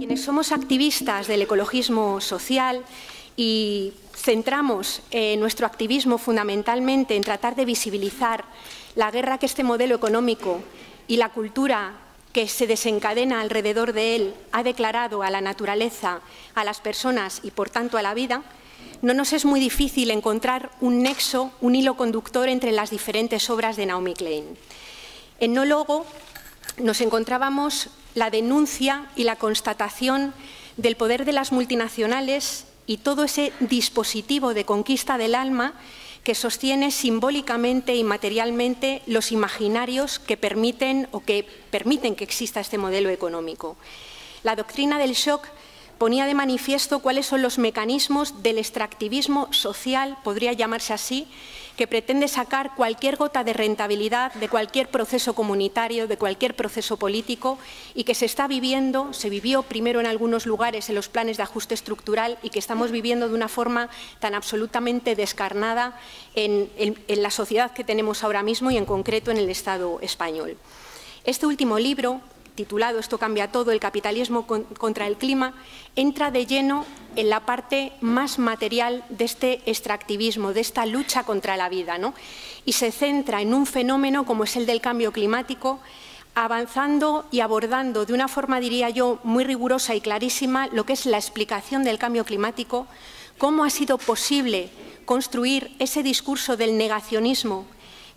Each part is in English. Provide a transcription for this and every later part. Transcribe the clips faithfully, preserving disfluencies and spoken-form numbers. Quienes somos activistas del ecologismo social y centramos eh, nuestro activismo fundamentalmente en tratar de visibilizar la guerra que este modelo económico y la cultura que se desencadena alrededor de él ha declarado a la naturaleza, a las personas y, por tanto, a la vida, no nos es muy difícil encontrar un nexo, un hilo conductor entre las diferentes obras de Naomi Klein. En No Logo nos encontrábamos la denuncia y la constatación del poder de las multinacionales y todo ese dispositivo de conquista del alma que sostiene simbólicamente y materialmente los imaginarios que permiten o que permiten que exista este modelo económico. La doctrina del shock ponía de manifiesto cuáles son los mecanismos del extractivismo social, podría llamarse así, que pretende sacar cualquier gota de rentabilidad de cualquier proceso comunitario, de cualquier proceso político y que se está viviendo, se vivió primero en algunos lugares en los planes de ajuste estructural y que estamos viviendo de una forma tan absolutamente descarnada en, en, en la sociedad que tenemos ahora mismo y en concreto en el Estado español. Este último libro, titulado Esto cambia todo, el capitalismo contra el clima, entra de lleno en la parte más material de este extractivismo, de esta lucha contra la vida, ¿no? Y se centra en un fenómeno como es el del cambio climático, avanzando y abordando de una forma, diría yo, muy rigurosa y clarísima lo que es la explicación del cambio climático, cómo ha sido posible construir ese discurso del negacionismo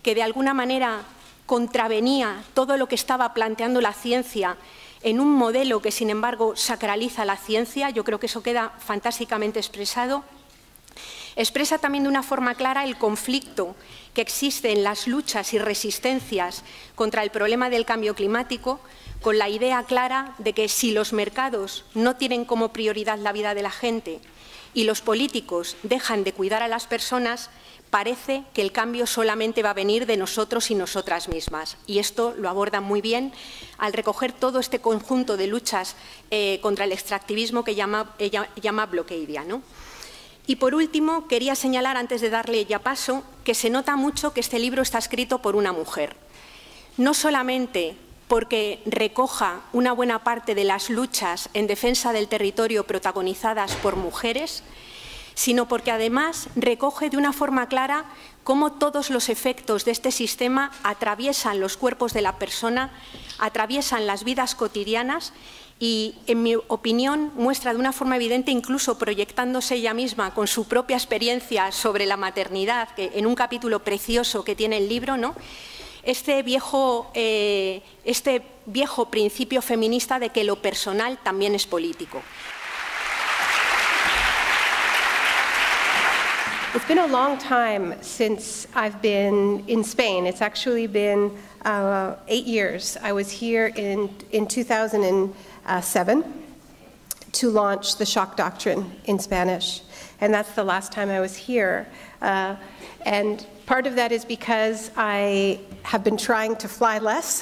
que de alguna manera contravenía todo lo que estaba planteando la ciencia en un modelo que, sin embargo, sacraliza la ciencia. Yo creo que eso queda fantásticamente expresado. Expresa también de una forma clara el conflicto que existe en las luchas y resistencias contra el problema del cambio climático, con la idea clara de que si los mercados no tienen como prioridad la vida de la gente y los políticos dejan de cuidar a las personas, parece que el cambio solamente va a venir de nosotros y nosotras mismas. Y esto lo aborda muy bien al recoger todo este conjunto de luchas eh, contra el extractivismo que llama, eh, llama Blockupy, ¿no? Y por último, quería señalar, antes de darle ya paso, que se nota mucho que este libro está escrito por una mujer. No solamente porque recoja una buena parte de las luchas en defensa del territorio protagonizadas por mujeres, sino porque además recoge de una forma clara cómo todos los efectos de este sistema atraviesan los cuerpos de la persona, atraviesan las vidas cotidianas y, en mi opinión, muestra de una forma evidente, incluso proyectándose ella misma con su propia experiencia sobre la maternidad, que en un capítulo precioso que tiene el libro, ¿no?, Este viejo, eh, este viejo principio feminista de que lo personal también es político. It's been a long time since I've been in Spain. It's actually been uh, eight years. I was here in, in two thousand seven to launch the shock doctrine in Spanish. And that's the last time I was here. Uh, and part of that is because I have been trying to fly less.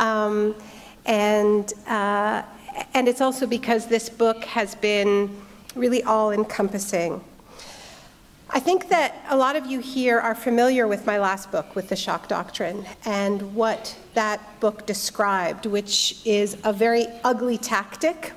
um, and, uh, and it's also because this book has been really all-encompassing. I think that a lot of you here are familiar with my last book, with the shock doctrine, and what that book described, which is a very ugly tactic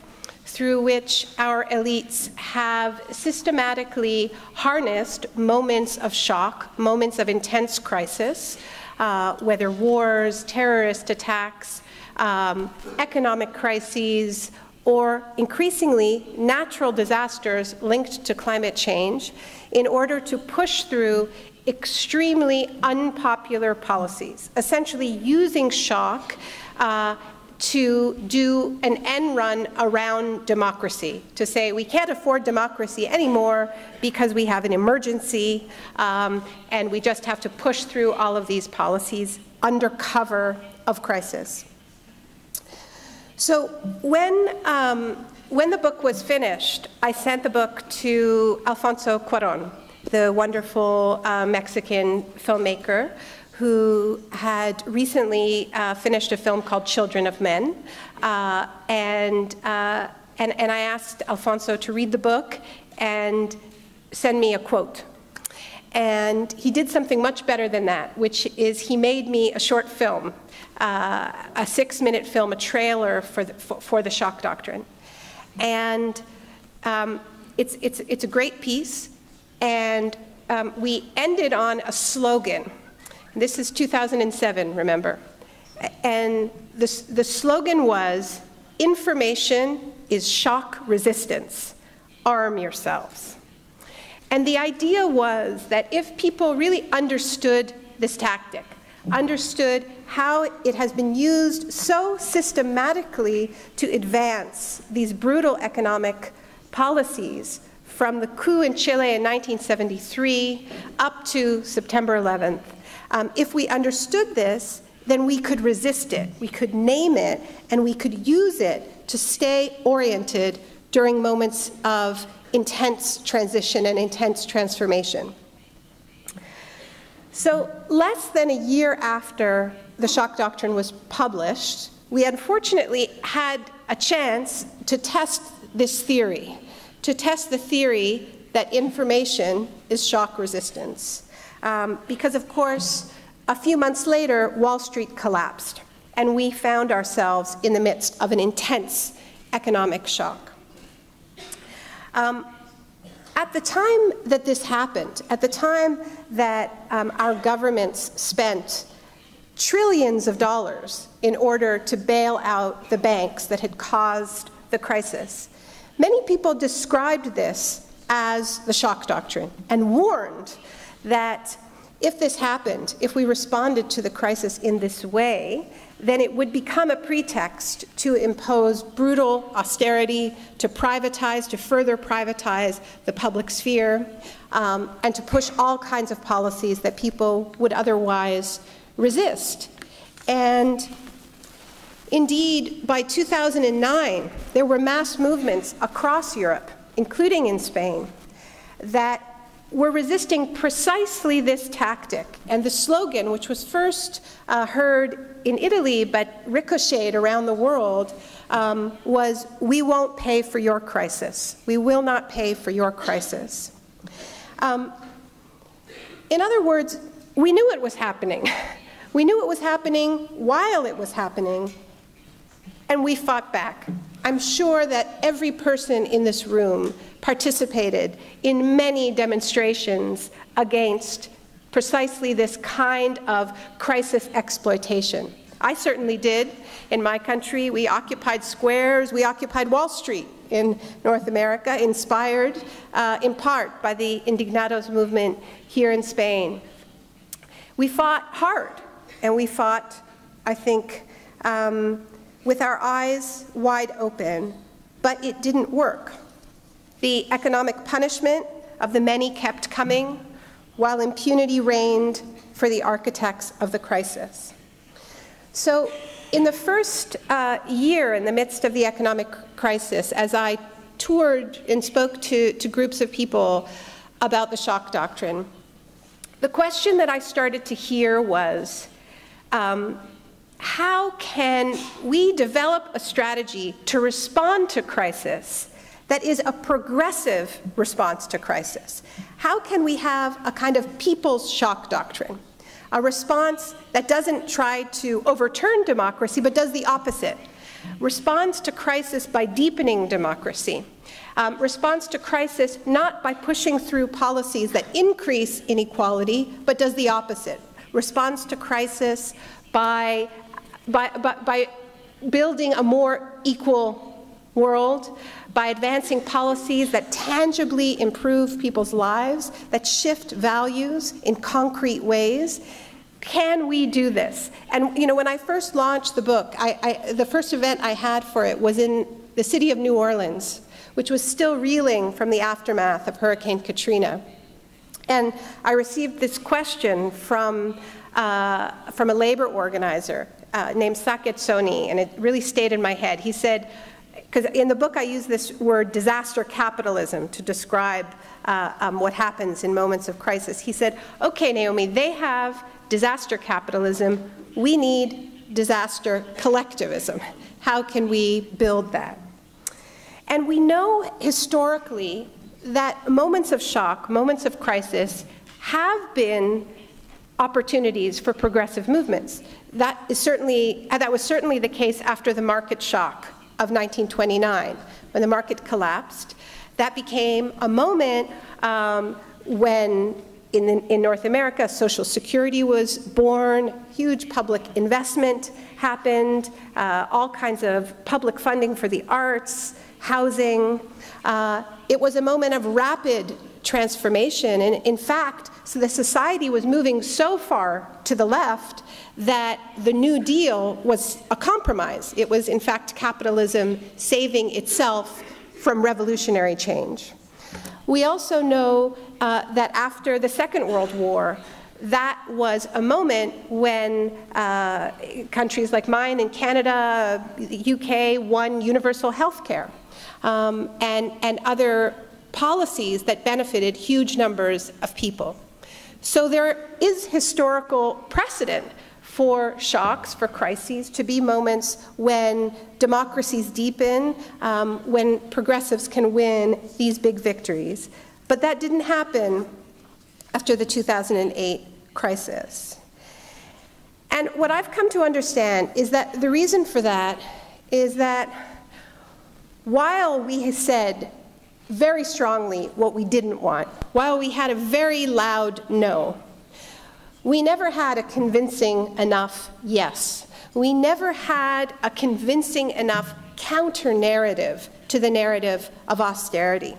through which our elites have systematically harnessed moments of shock, moments of intense crisis, uh, whether wars, terrorist attacks, um, economic crises, or increasingly natural disasters linked to climate change, in order to push through extremely unpopular policies, essentially using shock uh, to do an end run around democracy, to say we can't afford democracy anymore because we have an emergency, um, and we just have to push through all of these policies under cover of crisis. So when, um, when the book was finished, I sent the book to Alfonso Cuarón, the wonderful uh, Mexican filmmaker who had recently uh, finished a film called Children of Men. Uh, and, uh, and, and I asked Alfonso to read the book and send me a quote. And he did something much better than that, which is he made me a short film, uh, a six minute film, a trailer for the, for, for the shock doctrine. And um, it's, it's, it's a great piece. And um, we ended on a slogan. This is two thousand seven, remember? And the, the slogan was, information is shock resistance. Arm yourselves. And the idea was that if people really understood this tactic, understood how it has been used so systematically to advance these brutal economic policies from the coup in Chile in nineteen seventy-three up to September eleventh, um, if we understood this, then we could resist it, we could name it, and we could use it to stay oriented during moments of intense transition and intense transformation. So less than a year after the shock doctrine was published, we unfortunately had a chance to test this theory, to test the theory that information is shock resistance. Um, because of course, a few months later, Wall Street collapsed, and we found ourselves in the midst of an intense economic shock. Um, at the time that this happened, at the time that um, our governments spent trillions of dollars in order to bail out the banks that had caused the crisis, many people described this as the shock doctrine and warned that if this happened, if we responded to the crisis in this way, then it would become a pretext to impose brutal austerity, to privatize, to further privatize the public sphere, um, and to push all kinds of policies that people would otherwise resist. And indeed, by two thousand nine, there were mass movements across Europe, including in Spain, that were resisting precisely this tactic. And the slogan, which was first uh, heard in Italy but ricocheted around the world, um, was, "We won't pay for your crisis. We will not pay for your crisis." Um, in other words, we knew it was happening. We knew it was happening while it was happening, and we fought back. I'm sure that every person in this room participated in many demonstrations against precisely this kind of crisis exploitation. I certainly did. In my country, we occupied squares, we occupied Wall Street in North America, inspired uh, in part by the Indignados movement here in Spain. We fought hard, and we fought, I think, um, with our eyes wide open, but it didn't work. The economic punishment of the many kept coming, while impunity reigned for the architects of the crisis. So in the first uh, year in the midst of the economic crisis, as I toured and spoke to, to groups of people about the shock doctrine, the question that I started to hear was, um, how can we develop a strategy to respond to crisis that is a progressive response to crisis? How can we have a kind of people's shock doctrine, a response that doesn't try to overturn democracy, but does the opposite, responds to crisis by deepening democracy, um, responds to crisis not by pushing through policies that increase inequality, but does the opposite, responds to crisis by, by, by, by building a more equal world, by advancing policies that tangibly improve people's lives, that shift values in concrete ways? Can we do this? And you know, when I first launched the book, I, I, the first event I had for it was in the city of New Orleans, which was still reeling from the aftermath of Hurricane Katrina. And I received this question from, uh, from a labor organizer uh, named Saket Sony, and it really stayed in my head. He said, because in the book I use this word disaster capitalism to describe uh, um, what happens in moments of crisis. He said, "Okay, Naomi, they have disaster capitalism. We need disaster collectivism. How can we build that?" And we know historically that moments of shock, moments of crisis, have been opportunities for progressive movements. That is certainly, that was certainly the case after the market shock of nineteen twenty-nine, when the market collapsed. That became a moment um, when, in, the, in North America, Social Security was born, huge public investment happened, uh, all kinds of public funding for the arts, housing. Uh, it was a moment of rapid transformation, and in fact, so the society was moving so far to the left that the New Deal was a compromise. It was, in fact, capitalism saving itself from revolutionary change. We also know uh, that after the Second World War, that was a moment when uh, countries like mine and Canada, the U K, won universal health care um, and, and other policies that benefited huge numbers of people. So there is historical precedent for shocks, for crises, to be moments when democracies deepen, um, when progressives can win these big victories. But that didn't happen after the two thousand eight crisis. And what I've come to understand is that the reason for that is that while we said very strongly what we didn't want, while we had a very loud no, we never had a convincing enough yes. We never had a convincing enough counter-narrative to the narrative of austerity,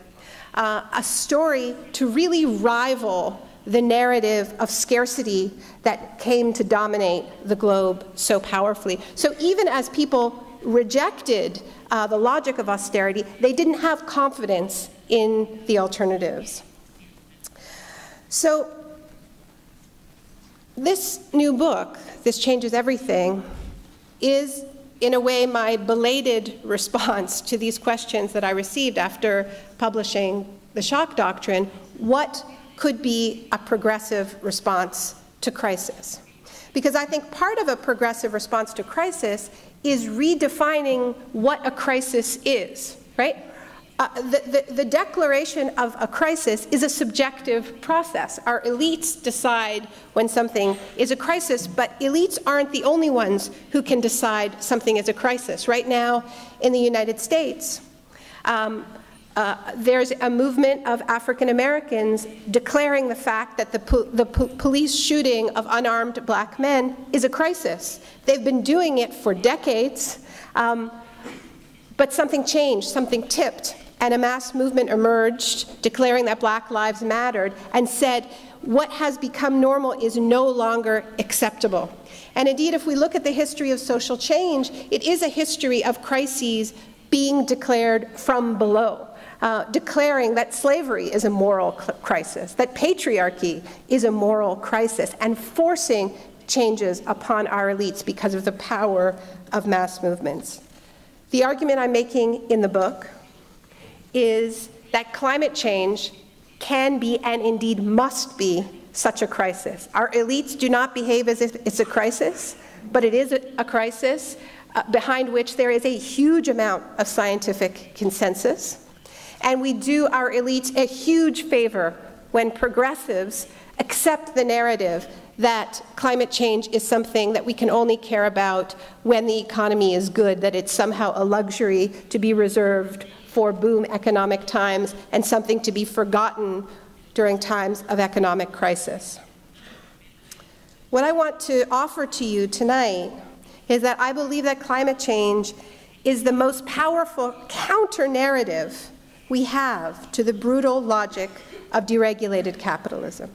uh, a story to really rival the narrative of scarcity that came to dominate the globe so powerfully. So even as people rejected uh, the logic of austerity, they didn't have confidence in the alternatives. So this new book, This Changes Everything, is in a way my belated response to these questions that I received after publishing The Shock Doctrine. What could be a progressive response to crisis? Because I think part of a progressive response to crisis is redefining what a crisis is, right? Uh, the, the, the declaration of a crisis is a subjective process. Our elites decide when something is a crisis, but elites aren't the only ones who can decide something is a crisis. Right now, in the United States, um, uh, there's a movement of African Americans declaring the fact that the, po the po police shooting of unarmed black men is a crisis. They've been doing it for decades, um, but something changed, something tipped. And a mass movement emerged declaring that black lives mattered and said what has become normal is no longer acceptable. And indeed, if we look at the history of social change, it is a history of crises being declared from below, uh, declaring that slavery is a moral crisis, that patriarchy is a moral crisis, and forcing changes upon our elites because of the power of mass movements. The argument I'm making in the book is that climate change can be, and indeed must be, such a crisis. Our elites do not behave as if it's a crisis, but it is a crisis uh, behind which there is a huge amount of scientific consensus. And we do our elites a huge favor when progressives accept the narrative that climate change is something that we can only care about when the economy is good, that it's somehow a luxury to be reserved for boom economic times and something to be forgotten during times of economic crisis. What I want to offer to you tonight is that I believe that climate change is the most powerful counter-narrative we have to the brutal logic of deregulated capitalism.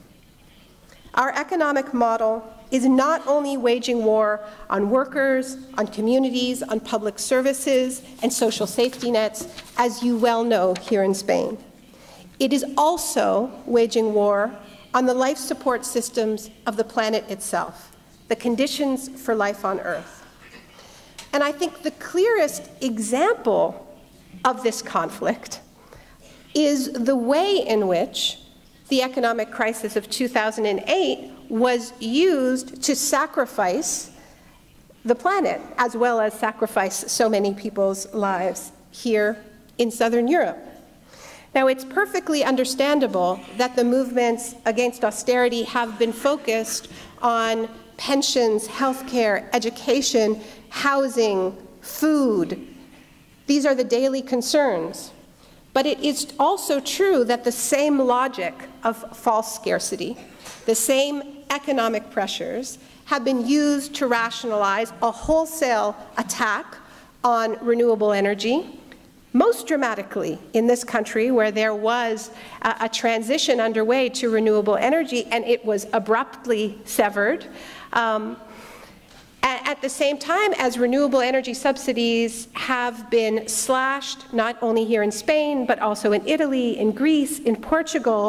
Our economic model is not only waging war on workers, on communities, on public services, and social safety nets, as you well know here in Spain. It is also waging war on the life support systems of the planet itself, the conditions for life on Earth. And I think the clearest example of this conflict is the way in which the economic crisis of two thousand eight was used to sacrifice the planet, as well as sacrifice so many people's lives here in Southern Europe. Now, it's perfectly understandable that the movements against austerity have been focused on pensions, healthcare, education, housing, food, These are the daily concerns. But it is also true that the same logic of false scarcity, the same economic pressures, have been used to rationalize a wholesale attack on renewable energy, most dramatically in this country where there was a, a transition underway to renewable energy and it was abruptly severed. Um, At the same time as renewable energy subsidies have been slashed, not only here in Spain, but also in Italy, in Greece, in Portugal,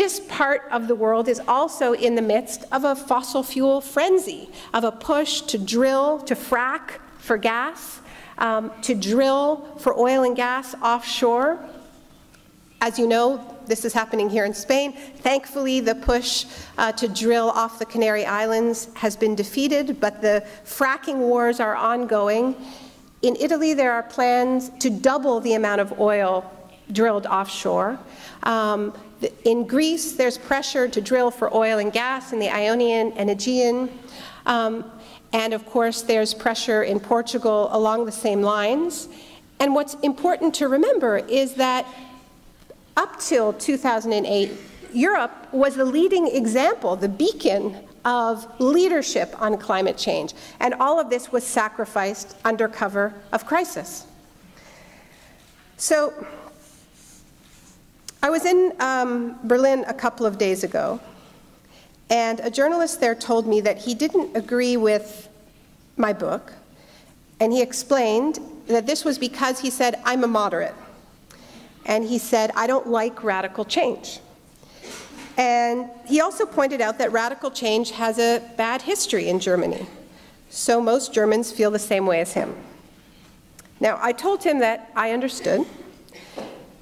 this part of the world is also in the midst of a fossil fuel frenzy, of a push to drill, to frack for gas, um, to drill for oil and gas offshore. As you know, this is happening here in Spain. Thankfully, the push uh, to drill off the Canary Islands has been defeated, but the fracking wars are ongoing. In Italy, there are plans to double the amount of oil drilled offshore. Um, in Greece, there's pressure to drill for oil and gas in the Ionian and Aegean. Um, and of course, there's pressure in Portugal along the same lines. And what's important to remember is that up till two thousand eight, Europe was the leading example, the beacon of leadership on climate change. And all of this was sacrificed under cover of crisis. So I was in um, Berlin a couple of days ago, and a journalist there told me that he didn't agree with my book. And he explained that this was because, he said, I'm a moderate. And he said, I don't like radical change. And he also pointed out that radical change has a bad history in Germany. So most Germans feel the same way as him. Now, I told him that I understood.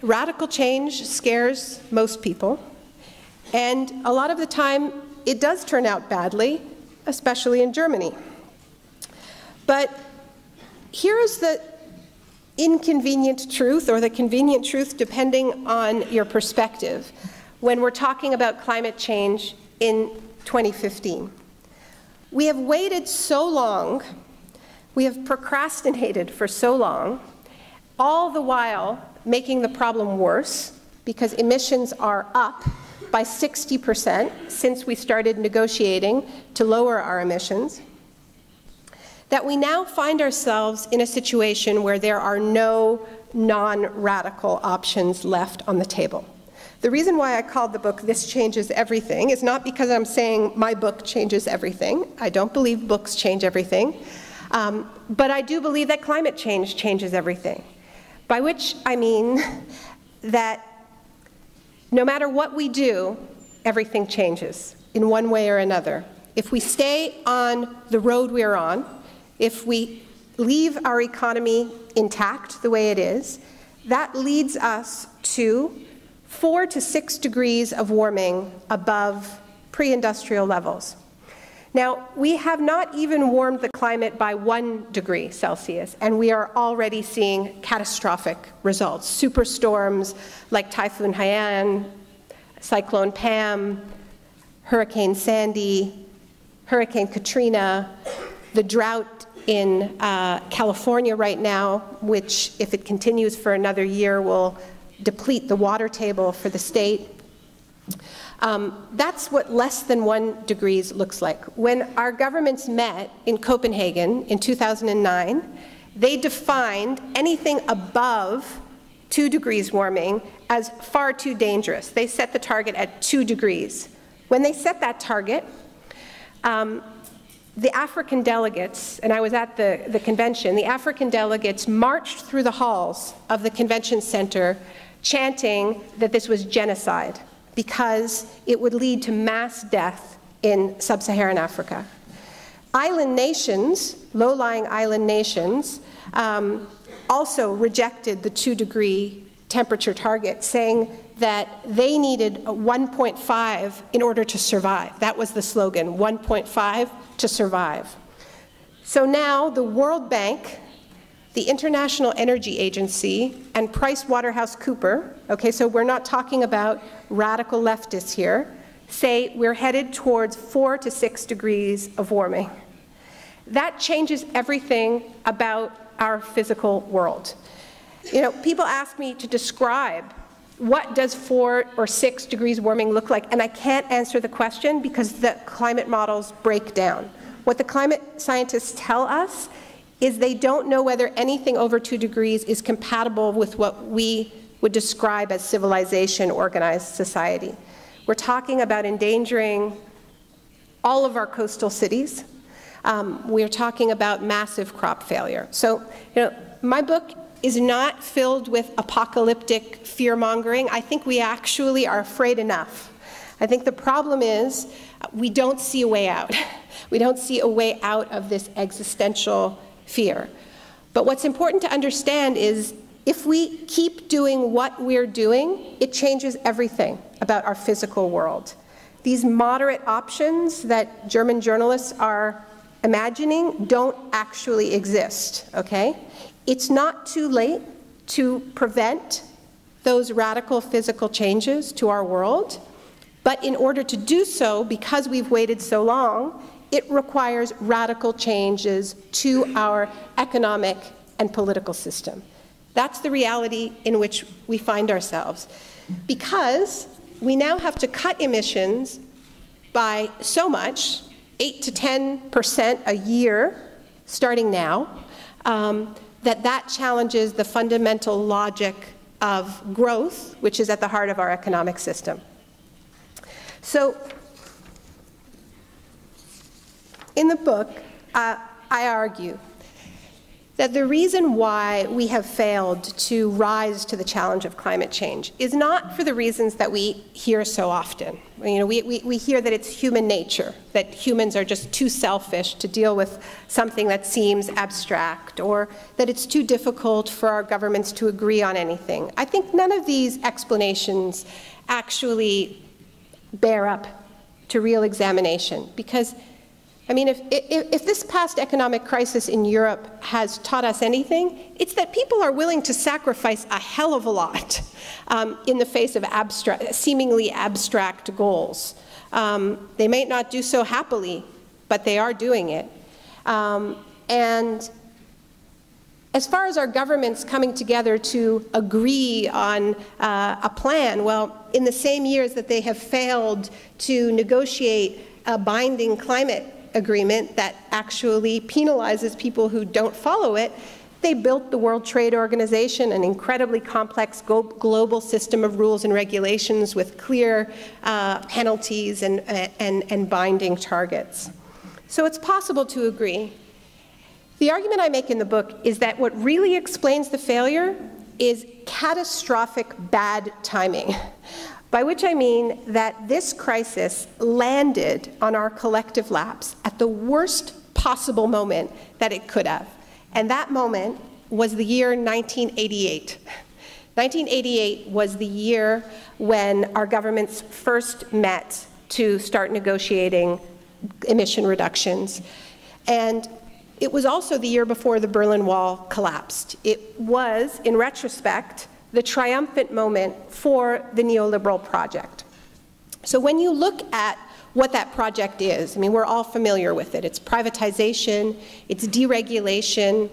Radical change scares most people. And a lot of the time, it does turn out badly, especially in Germany. But here is the inconvenient truth, or the convenient truth, depending on your perspective, when we're talking about climate change in twenty fifteen. We have waited so long, we have procrastinated for so long, all the while making the problem worse, because emissions are up by sixty percent since we started negotiating to lower our emissions, that we now find ourselves in a situation where there are no non-radical options left on the table. The reason why I called the book This Changes Everything is not because I'm saying my book changes everything. I don't believe books change everything. Um, but I do believe that climate change changes everything, by which I mean that no matter what we do, everything changes in one way or another. If we stay on the road we're on, if we leave our economy intact the way it is, that leads us to four to six degrees of warming above pre-industrial levels. Now, we have not even warmed the climate by one degree Celsius, and we are already seeing catastrophic results. Superstorms like Typhoon Haiyan, Cyclone Pam, Hurricane Sandy, Hurricane Katrina, the drought in uh, California right now, which, if it continues for another year, will deplete the water table for the state. Um, that's what less than one degrees looks like. When our governments met in Copenhagen in two thousand nine, they defined anything above two degrees warming as far too dangerous. They set the target at two degrees. When they set that target, um, the African delegates, and I was at the, the convention, the African delegates marched through the halls of the convention center chanting that this was genocide because it would lead to mass death in sub-Saharan Africa. Island nations, low-lying island nations, um, also rejected the two-degree temperature target, saying that they needed one point five in order to survive. That was the slogan, one point five to survive. So now the World Bank, the International Energy Agency, and PricewaterhouseCooper, okay, so we're not talking about radical leftists here, say we're headed towards four to six degrees of warming. that changes everything about our physical world. You know, people ask me to describe what does four or six degrees warming look like, and I can't answer the question because the climate models break down. What the climate scientists tell us is they don't know whether anything over two degrees is compatible with what we would describe as civilization, organized society. We're talking about endangering all of our coastal cities. Um, we're talking about massive crop failure. So, you know, my book is not filled with apocalyptic fear-mongering. I think we actually are afraid enough. I think the problem is we don't see a way out. We don't see a way out of this existential fear. But what's important to understand is if we keep doing what we're doing, it changes everything about our physical world. These moderate options that German journalists are imagining don't actually exist, okay? It's not too late to prevent those radical physical changes to our world, but in order to do so, because we've waited so long, it requires radical changes to our economic and political system. That's the reality in which we find ourselves, because we now have to cut emissions by so much, eight to ten percent a year, starting now, um, that that challenges the fundamental logic of growth, which is at the heart of our economic system. So in the book, uh, I argue that the reason why we have failed to rise to the challenge of climate change is not for the reasons that we hear so often. You know, we, we, we hear that it's human nature, that humans are just too selfish to deal with something that seems abstract, or that it's too difficult for our governments to agree on anything. I think none of these explanations actually bear up to real examination, because I mean, if, if, if this past economic crisis in Europe has taught us anything, it's that people are willing to sacrifice a hell of a lot um, in the face of abstract, seemingly abstract goals. Um, they might not do so happily, but they are doing it. Um, and as far as our governments coming together to agree on uh, a plan, well, in the same years that they have failed to negotiate a binding climate agreement that actually penalizes people who don't follow it, they built the World Trade Organization, an incredibly complex global system of rules and regulations with clear uh, penalties and, and, and binding targets. So it's possible to agree. The argument I make in the book is that what really explains the failure is catastrophic bad timing. By which I mean that this crisis landed on our collective laps at the worst possible moment that it could have. And that moment was the year nineteen eighty-eight. nineteen eighty-eight was the year when our governments first met to start negotiating emission reductions. And it was also the year before the Berlin Wall collapsed. It was, in retrospect, the triumphant moment for the neoliberal project. So when you look at what that project is, I mean, we're all familiar with it. It's privatization, it's deregulation,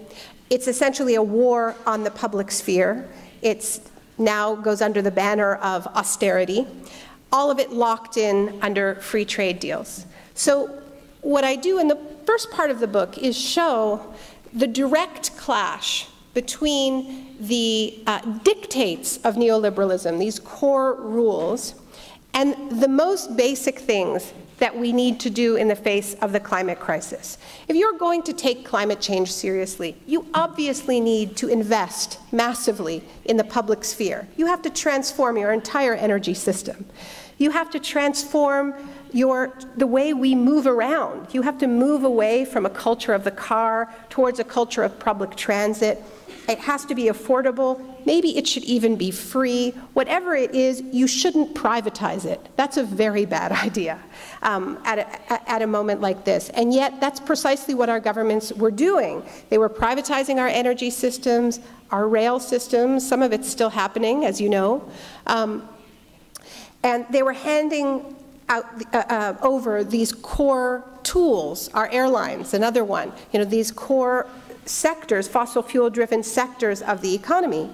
it's essentially a war on the public sphere. It now goes under the banner of austerity, all of it locked in under free trade deals. So what I do in the first part of the book is show the direct clash between the uh, dictates of neoliberalism, these core rules, and the most basic things that we need to do in the face of the climate crisis. If you're going to take climate change seriously, you obviously need to invest massively in the public sphere. You have to transform your entire energy system. You have to transform Your, the way we move around. You have to move away from a culture of the car towards a culture of public transit. It has to be affordable. Maybe it should even be free. Whatever it is, you shouldn't privatize it. That's a very bad idea um, at, a, at a moment like this. And yet, that's precisely what our governments were doing. They were privatizing our energy systems, our rail systems. Some of it's still happening, as you know. Um, and they were handing out, uh, uh, over these core tools, our airlines, another one, you know, these core sectors, fossil fuel-driven sectors of the economy.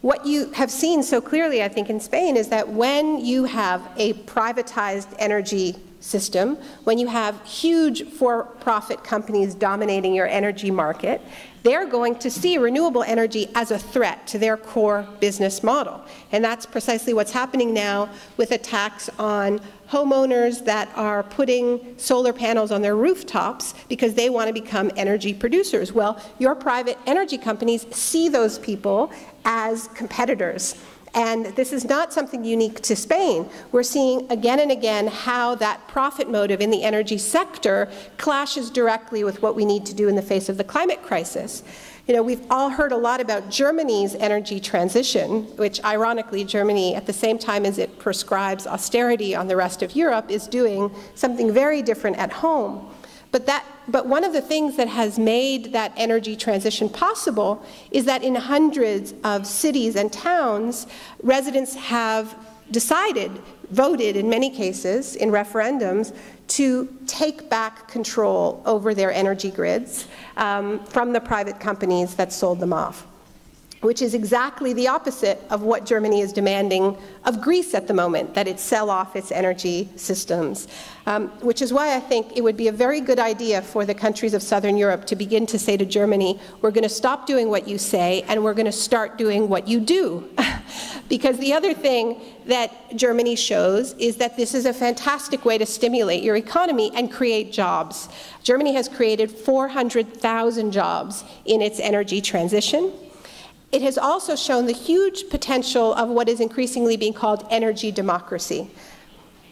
What you have seen so clearly, I think, in Spain is that when you have a privatized energy system, when you have huge for-profit companies dominating your energy market, they're going to see renewable energy as a threat to their core business model. And that's precisely what's happening now with attacks on homeowners that are putting solar panels on their rooftops because they want to become energy producers. Well, your private energy companies see those people as competitors. And this is not something unique to Spain. We're seeing again and again how that profit motive in the energy sector clashes directly with what we need to do in the face of the climate crisis. You know, we've all heard a lot about Germany's energy transition, which ironically Germany, at the same time as it prescribes austerity on the rest of Europe, is doing something very different at home. But, that, but one of the things that has made that energy transition possible is that in hundreds of cities and towns, residents have decided, voted in many cases, in referendums, to take back control over their energy grids um, from the private companies that sold them off, which is exactly the opposite of what Germany is demanding of Greece at the moment, that it sell off its energy systems, um, which is why I think it would be a very good idea for the countries of Southern Europe to begin to say to Germany, we're going to stop doing what you say and we're going to start doing what you do. Because the other thing that Germany shows is that this is a fantastic way to stimulate your economy and create jobs. Germany has created four hundred thousand jobs in its energy transition. It has also shown the huge potential of what is increasingly being called energy democracy.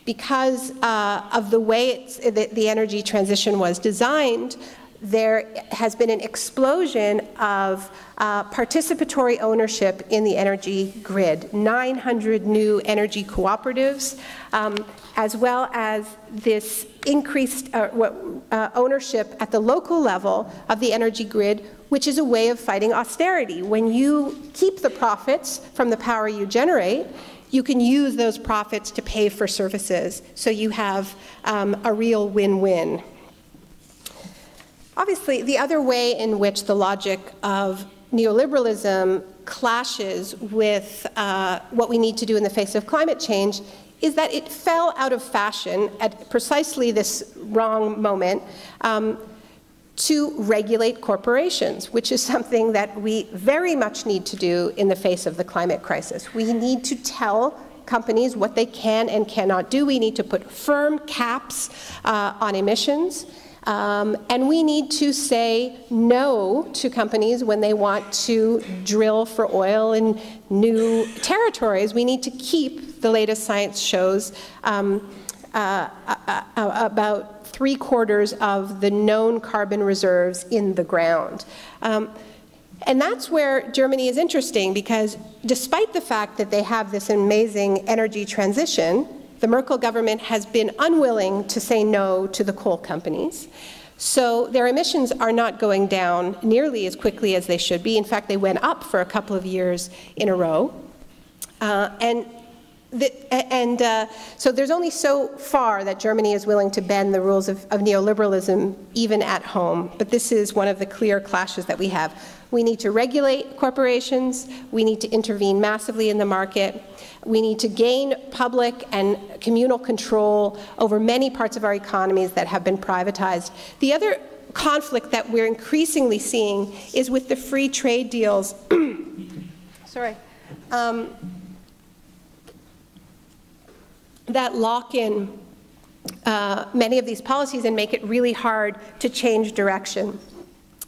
Because uh, of the way it's, the, the energy transition was designed, there has been an explosion of uh, participatory ownership in the energy grid. nine hundred new energy cooperatives, um, as well as this increased uh, what, uh, ownership at the local level of the energy grid, which is a way of fighting austerity. When you keep the profits from the power you generate, you can use those profits to pay for services, so you have um, a real win-win. Obviously, the other way in which the logic of neoliberalism clashes with uh, what we need to do in the face of climate change is that it fell out of fashion at precisely this wrong moment. Um, to regulate corporations, which is something that we very much need to do in the face of the climate crisis. We need to tell companies what they can and cannot do. We need to put firm caps uh, on emissions. Um, and we need to say no to companies when they want to drill for oil in new territories. We need to keep, the latest science shows, um, uh, uh, uh, about three quarters of the known carbon reserves in the ground. Um, and that's where Germany is interesting, because despite the fact that they have this amazing energy transition, the Merkel government has been unwilling to say no to the coal companies. So their emissions are not going down nearly as quickly as they should be. In fact, they went up for a couple of years in a row. Uh, and The, and uh, so there's only so far that Germany is willing to bend the rules of, of neoliberalism, even at home. But this is one of the clear clashes that we have. We need to regulate corporations. We need to intervene massively in the market. We need to gain public and communal control over many parts of our economies that have been privatized. The other conflict that we're increasingly seeing is with the free trade deals. Sorry. Um, that lock in uh, many of these policies and make it really hard to change direction.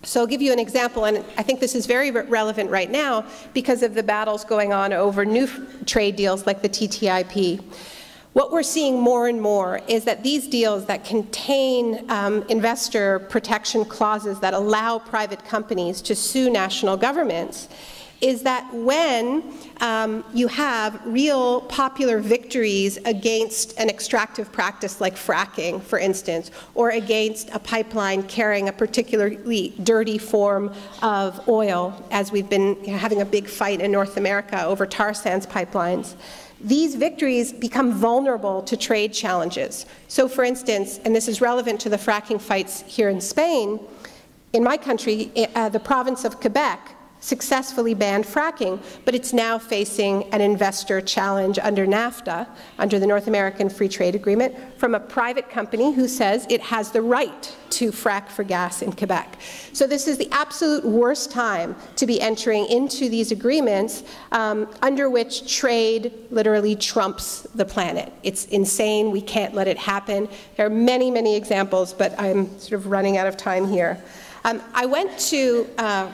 So I'll give you an example, and I think this is very relevant right now because of the battles going on over new trade deals like the T T I P. What we're seeing more and more is that these deals that contain um, investor protection clauses that allow private companies to sue national governments is that when um, you have real popular victories against an extractive practice like fracking, for instance, or against a pipeline carrying a particularly dirty form of oil, as we've been having a big fight in North America over tar sands pipelines, these victories become vulnerable to trade challenges. So for instance, and this is relevant to the fracking fights here in Spain, in my country, uh, the province of Quebec successfully banned fracking, but it's now facing an investor challenge under NAFTA, under the North American Free Trade Agreement, from a private company who says it has the right to frack for gas in Quebec. So this is the absolute worst time to be entering into these agreements um, under which trade literally trumps the planet. It's insane. We can't let it happen. There are many, many examples, but I'm sort of running out of time here. Um, I went to uh,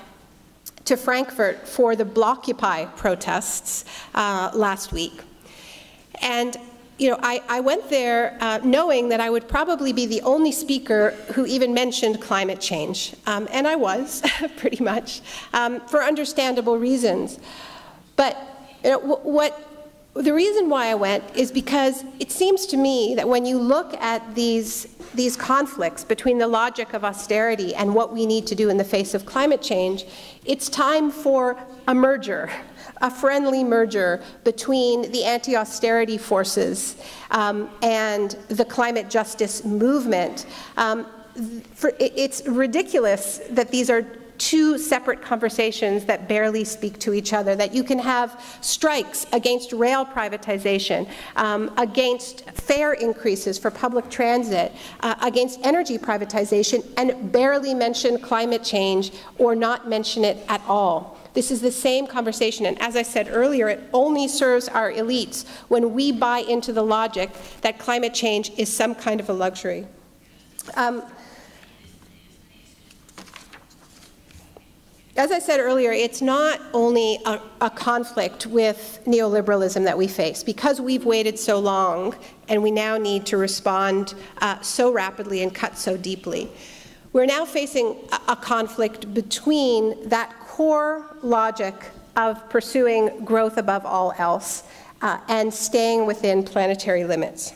to Frankfurt for the Blockupy protests uh, last week. And you know, I, I went there uh, knowing that I would probably be the only speaker who even mentioned climate change. Um, and I was, pretty much, um, for understandable reasons. But you know, what, the reason why I went is because it seems to me that when you look at these, these conflicts between the logic of austerity and what we need to do in the face of climate change, it's time for a merger, a friendly merger between the anti-austerity forces um, and the climate justice movement. Um, for, it's ridiculous that these are two separate conversations that barely speak to each other, that you can have strikes against rail privatization, um, against fare increases for public transit, uh, against energy privatization, and barely mention climate change or not mention it at all. This is the same conversation, and as I said earlier, it only serves our elites when we buy into the logic that climate change is some kind of a luxury. Um, As I said earlier, it's not only a, a conflict with neoliberalism that we face. Because we've waited so long and we now need to respond uh, so rapidly and cut so deeply, we're now facing a, a conflict between that core logic of pursuing growth above all else uh, and staying within planetary limits.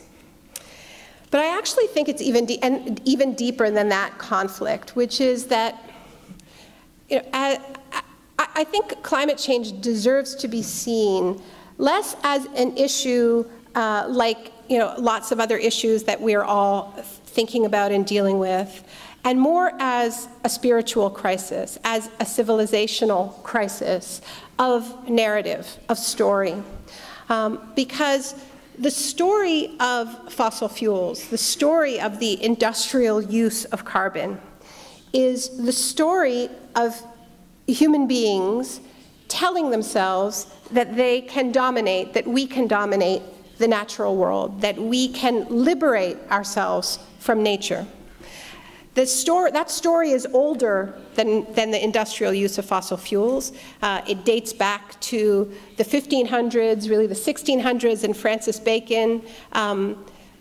But I actually think it's even, de and even deeper than that conflict, which is that You know, I, I think climate change deserves to be seen less as an issue uh, like you know, lots of other issues that we're all thinking about and dealing with, and more as a spiritual crisis, as a civilizational crisis of narrative, of story. Um, because the story of fossil fuels, the story of the industrial use of carbon, is the story of human beings telling themselves that they can dominate, that we can dominate the natural world, that we can liberate ourselves from nature. The story, that story is older than, than the industrial use of fossil fuels. Uh, it dates back to the fifteen hundreds, really the sixteen hundreds and Francis Bacon. Um,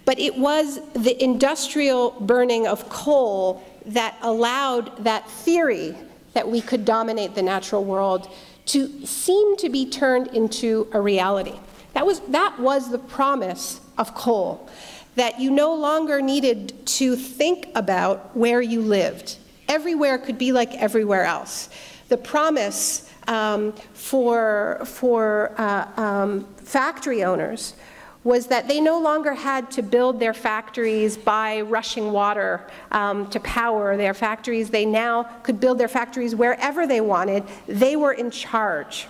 but it was the industrial burning of coal that allowed that theory that we could dominate the natural world to seem to be turned into a reality. That was, that was the promise of coal, that you no longer needed to think about where you lived. Everywhere could be like everywhere else. The promise um, for, for uh, um, factory owners was that they no longer had to build their factories by rushing water um, to power their factories. They now could build their factories wherever they wanted. They were in charge.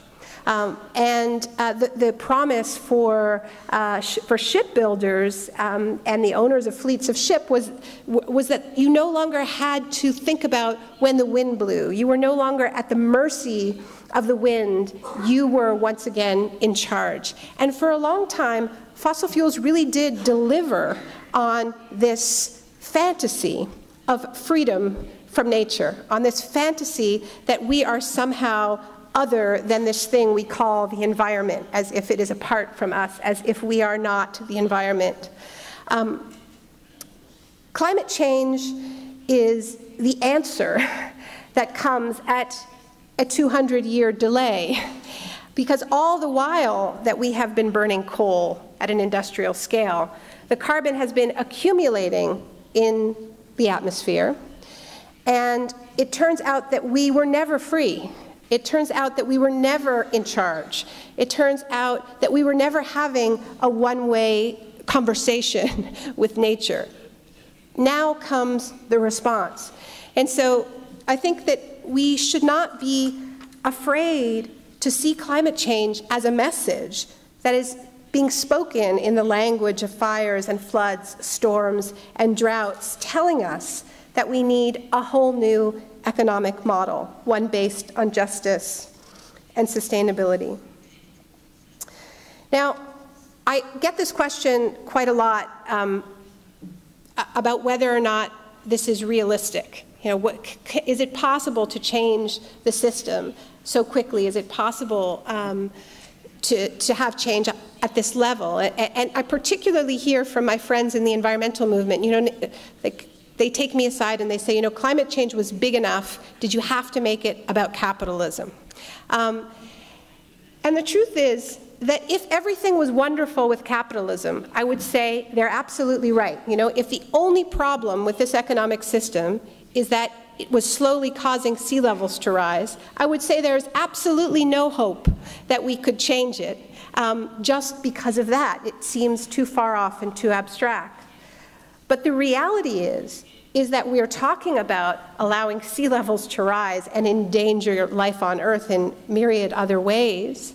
Um, and uh, the, the promise for, uh, sh for shipbuilders um, and the owners of fleets of ship was, was that you no longer had to think about when the wind blew. You were no longer at the mercy of the wind. You were once again in charge. And for a long time, fossil fuels really did deliver on this fantasy of freedom from nature, on this fantasy that we are somehow other than this thing we call the environment, as if it is apart from us, as if we are not the environment. Um, climate change is the answer that comes at a two hundred year delay, because all the while that we have been burning coal at an industrial scale, the carbon has been accumulating in the atmosphere, and it turns out that we were never free. It turns out that we were never in charge. It turns out that we were never having a one-way conversation with nature. Now comes the response. And so I think that we should not be afraid to see climate change as a message that is being spoken in the language of fires and floods, storms and droughts, telling us that we need a whole new economic model, one based on justice and sustainability. Now, I get this question quite a lot um, about whether or not this is realistic. You know, what, is it possible to change the system so quickly? Is it possible um, to, to have change at this level? And, and I particularly hear from my friends in the environmental movement, you know, like, they take me aside and they say, you know, climate change was big enough. Did you have to make it about capitalism? Um, and the truth is that if everything was wonderful with capitalism, I would say they're absolutely right. You know, if the only problem with this economic system is that it was slowly causing sea levels to rise, I would say there's absolutely no hope that we could change it um, just because of that. It seems too far off and too abstract. But the reality is, is that we are talking about allowing sea levels to rise and endanger life on Earth in myriad other ways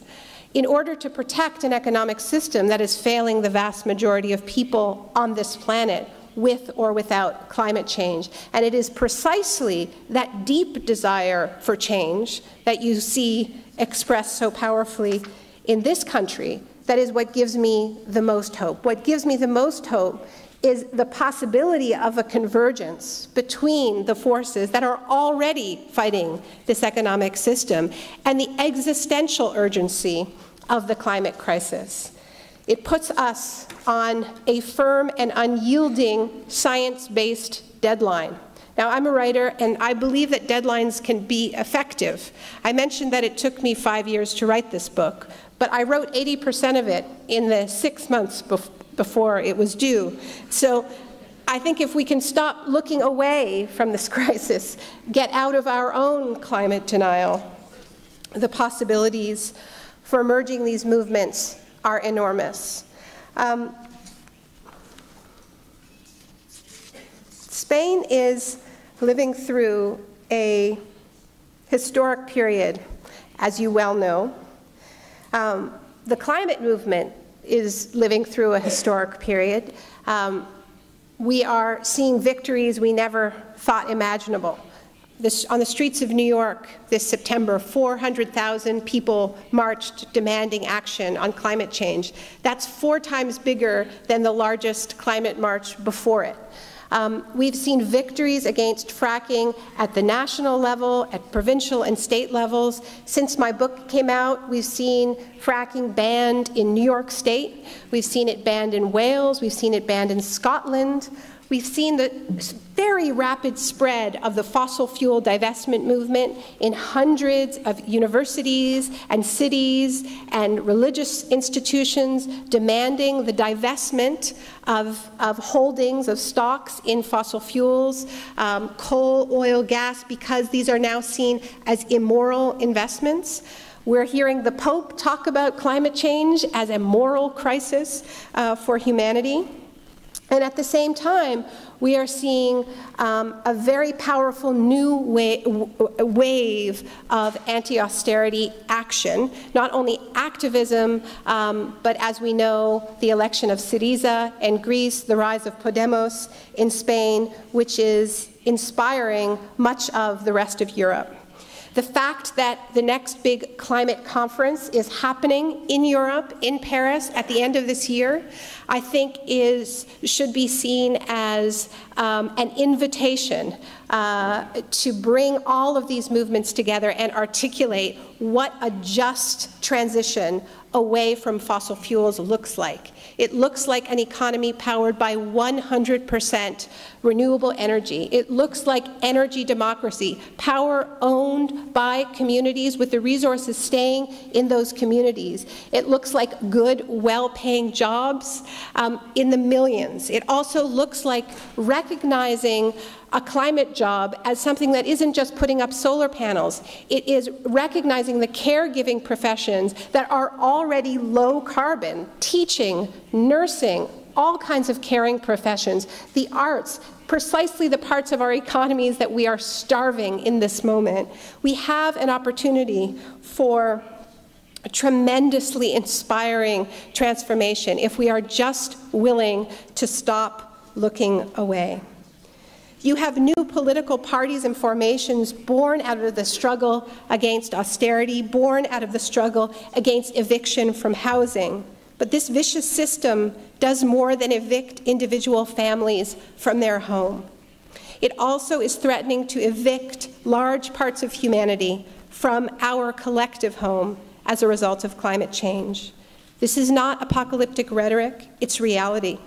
in order to protect an economic system that is failing the vast majority of people on this planet with or without climate change. And it is precisely that deep desire for change that you see expressed so powerfully in this country that is what gives me the most hope. What gives me the most hope is the possibility of a convergence between the forces that are already fighting this economic system and the existential urgency of the climate crisis. It puts us on a firm and unyielding science-based deadline. Now, I'm a writer, and I believe that deadlines can be effective. I mentioned that it took me five years to write this book, but I wrote eighty percent of it in the six months before before it was due. So I think if we can stop looking away from this crisis, get out of our own climate denial, the possibilities for merging these movements are enormous. Um, Spain is living through a historic period, as you well know. Um, the climate movement is living through a historic period. Um, we are seeing victories we never thought imaginable. This, on the streets of New York this September, four hundred thousand people marched demanding action on climate change. That's four times bigger than the largest climate march before it. Um, we've seen victories against fracking at the national level, at provincial and state levels. Since my book came out, we've seen fracking banned in New York State. We've seen it banned in Wales. We've seen it banned in Scotland. We've seen the very rapid spread of the fossil fuel divestment movement in hundreds of universities and cities and religious institutions demanding the divestment of, of holdings of stocks in fossil fuels, um, coal, oil, gas, because these are now seen as immoral investments. We're hearing the Pope talk about climate change as a moral crisis uh, for humanity. And at the same time, we are seeing um, a very powerful new wa wave of anti-austerity action, not only activism, um, but as we know, the election of Syriza in Greece, the rise of Podemos in Spain, which is inspiring much of the rest of Europe. The fact that the next big climate conference is happening in Europe, in Paris, at the end of this year, I think is, should be seen as um, an invitation uh, to bring all of these movements together and articulate what a just transition away from fossil fuels looks like. It looks like an economy powered by one hundred percent renewable energy. It looks like energy democracy, power owned by communities with the resources staying in those communities. It looks like good, well-paying jobs um, in the millions. It also looks like recognizing a climate job as something that isn't just putting up solar panels. It is recognizing the caregiving professions that are already low carbon, teaching, nursing, all kinds of caring professions, the arts, precisely the parts of our economies that we are starving in this moment. We have an opportunity for a tremendously inspiring transformation if we are just willing to stop looking away. You have new political parties and formations born out of the struggle against austerity, born out of the struggle against eviction from housing. But this vicious system does more than evict individual families from their home. It also is threatening to evict large parts of humanity from our collective home as a result of climate change. This is not apocalyptic rhetoric, it's reality.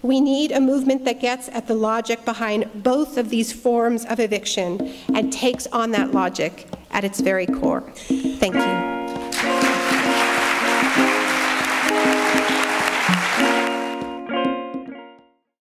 We need a movement that gets at the logic behind both of these forms of eviction and takes on that logic at its very core. Thank you.